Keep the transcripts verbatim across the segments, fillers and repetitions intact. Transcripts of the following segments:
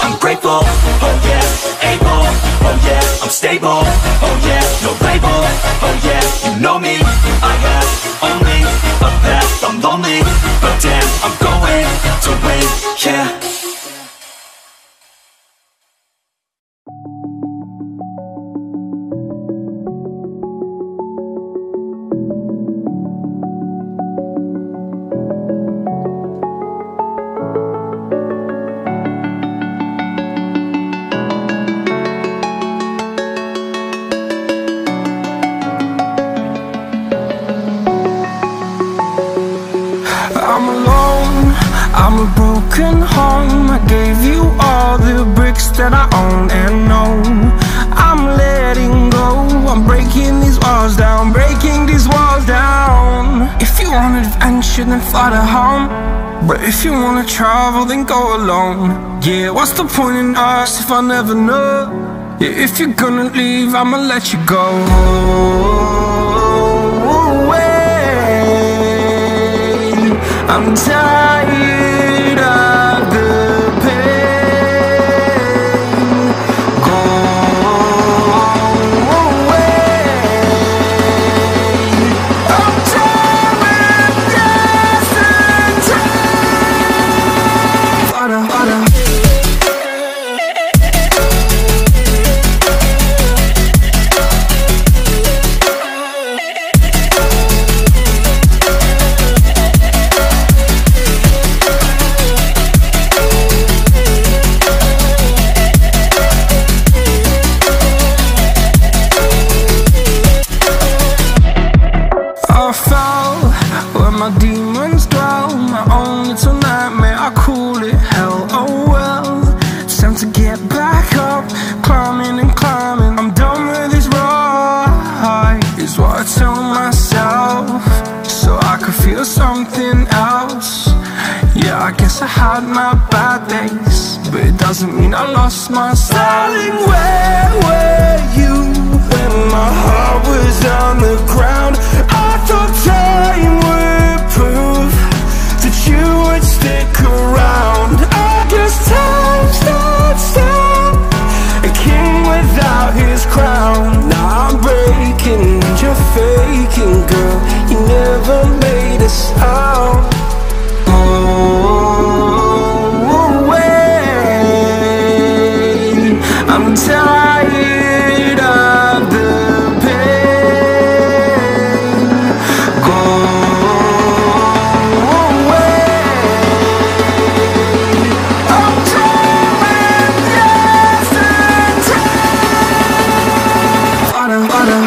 I'm grateful, oh yeah, able, oh yeah, I'm stable, oh yeah, no label, oh yeah, you know me. I have only a path, I'm lonely, but damn, I'm going to win, yeah. That I own and know I'm letting go. I'm breaking these walls down, breaking these walls down. If you want adventure, then fly to home. But if you wanna travel, then go alone. Yeah, what's the point in us if I never know? Yeah, if you're gonna leave, I'ma let you go away. I'm tired of the stick around. I guess time starts down, a king without his crown. Now I'm breaking, you're faking, girl. You never made a sound. Oh, wait, I'm tired of the pain. Oh, wait, I'm tired of yesterday. Wanna, wanna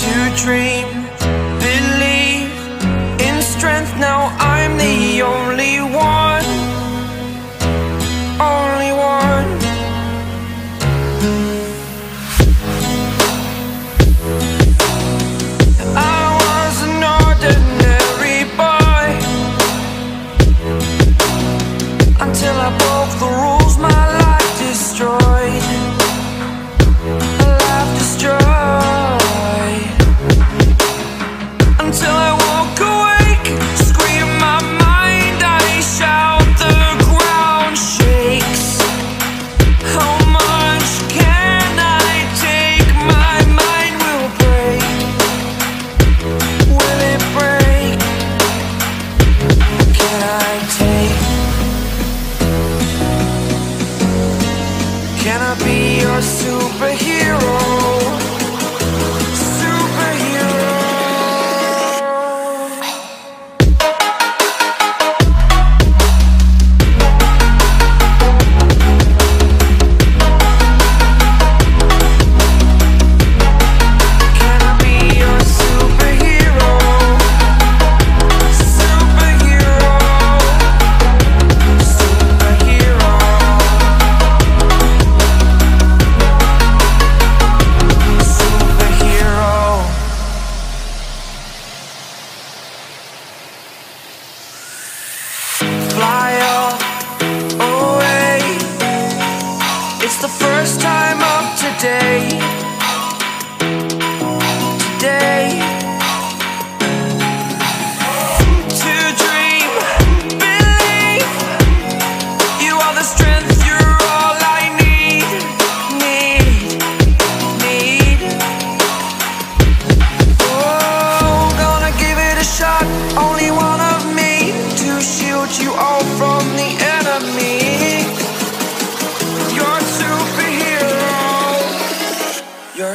To dream, believe in strength, now I'm the only one, only one.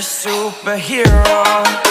Superhero.